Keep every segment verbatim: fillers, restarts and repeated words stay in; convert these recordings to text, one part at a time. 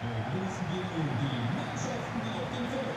Begrüßen wir nun die Mannschaften, die auf dem Feld.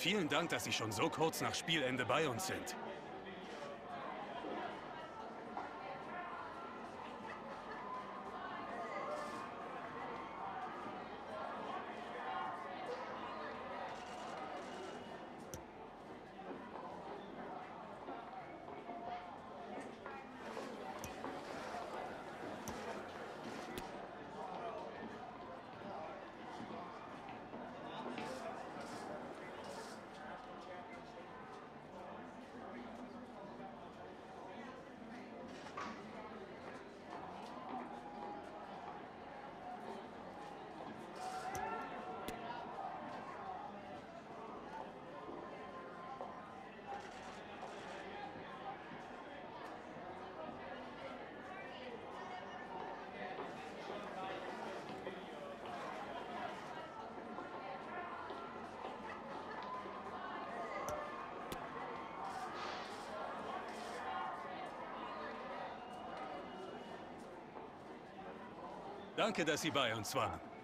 Vielen Dank, dass Sie schon so kurz nach Spielende bei uns sind. Danke, dass Sie bei uns waren.